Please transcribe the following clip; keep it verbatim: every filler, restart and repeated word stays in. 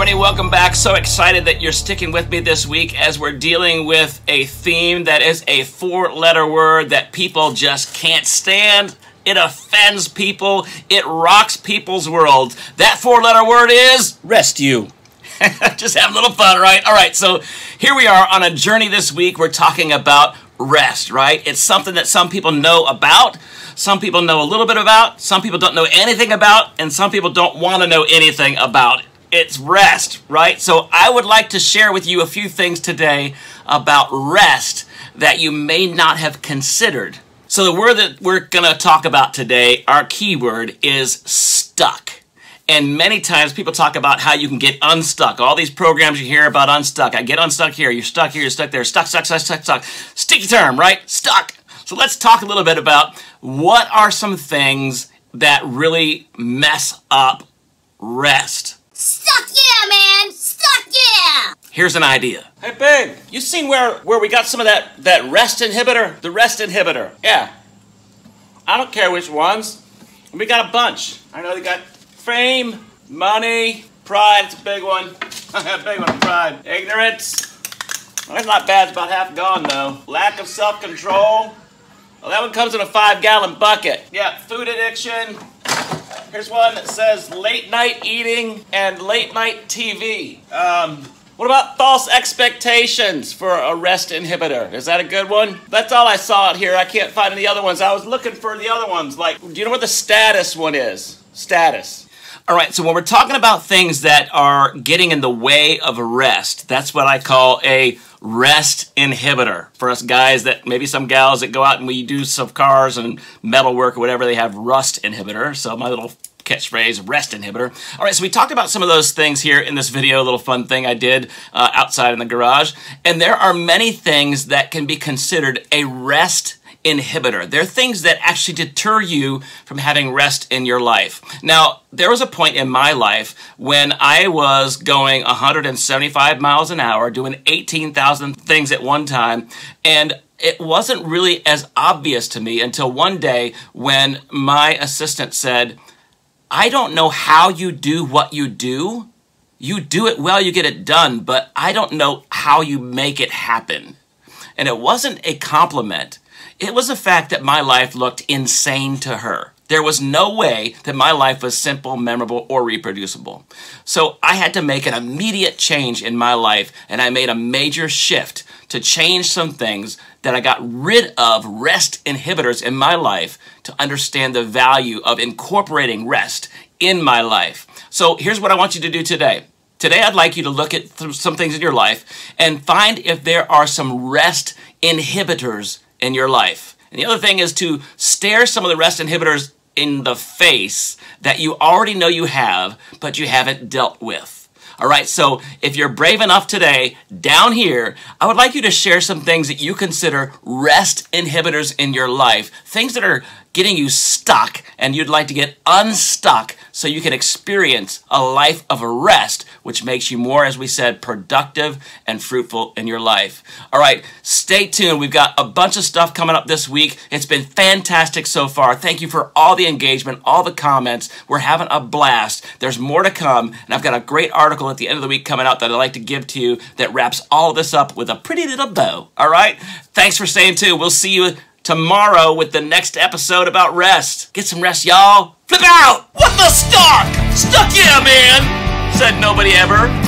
everybody, welcome back. So excited that you're sticking with me this week as we're dealing with a theme that is a four-letter word that people just can't stand. It offends people. It rocks people's world. That four-letter word is rescue. Just have a little fun, right? All right, so here we are on a journey this week. We're talking about rest, right? It's something that some people know about, some people know a little bit about, some people don't know anything about, and some people don't want to know anything about it. It's rest, right? So I would like to share with you a few things today about rest that you may not have considered. So the word that we're going to talk about today, our keyword, is stuck. And many times people talk about how you can get unstuck. All these programs you hear about unstuck. I get unstuck here, you're stuck here, you're stuck there. Stuck, stuck, stuck, stuck, stuck. Sticky term, right? Stuck. So let's talk a little bit about what are some things that really mess up rest. Stuck yeah, man! Stuck yeah! Here's an idea. Hey, babe, you seen where, where we got some of that, that rest inhibitor? The rest inhibitor. Yeah. I don't care which ones. We got a bunch. I know they got... Fame, money, pride, it's a big one. Big one, pride. Ignorance. Well, that's not bad, it's about half gone though. Lack of self-control. Well, that one comes in a five-gallon bucket. Yeah, food addiction. Here's one that says late night eating and late night T V. Um, what about false expectations for a rest inhibitor? Is that a good one? That's all I saw out here. I can't find any other ones. I was looking for the other ones. Like, do you know what the status one is? Status. All right, so when we're talking about things that are getting in the way of rest, that's what I call a rest inhibitor. For us guys, that maybe some gals that go out and we do some cars and metal work or whatever, they have rust inhibitor. So my little catchphrase, rest inhibitor. All right, so we talked about some of those things here in this video, a little fun thing I did uh, outside in the garage. And there are many things that can be considered a rest inhibitor. They're things that actually deter you from having rest in your life. Now, there was a point in my life when I was going one hundred seventy-five miles an hour, doing eighteen thousand things at one time, and it wasn't really as obvious to me until one day when my assistant said, "I don't know how you do what you do. You do it well, you get it done, but I don't know how you make it happen." And it wasn't a compliment. It was the fact that my life looked insane to her. There was no way that my life was simple, memorable, or reproducible. So I had to make an immediate change in my life, and I made a major shift to change some things that I got rid of rest inhibitors in my life to understand the value of incorporating rest in my life. So here's what I want you to do today. Today, I'd like you to look at some things in your life and find if there are some rest inhibitors in your life. And the other thing is to stare some of the rest inhibitors in the face that you already know you have, but you haven't dealt with. All right, so if you're brave enough today, down here, I would like you to share some things that you consider rest inhibitors in your life, things that are getting you stuck and you'd like to get unstuck so you can experience a life of rest, which makes you more, as we said, productive and fruitful in your life. All right, stay tuned. We've got a bunch of stuff coming up this week. It's been fantastic so far. Thank you for all the engagement, all the comments. We're having a blast. There's more to come, and I've got a great article at the end of the week coming out that I'd like to give to you that wraps all of this up with a pretty little bow. All right, thanks for staying tuned. We'll see you tomorrow with the next episode about rest. Get some rest, y'all. Flip out! What the stuck? Stuck yeah, man! Said nobody ever.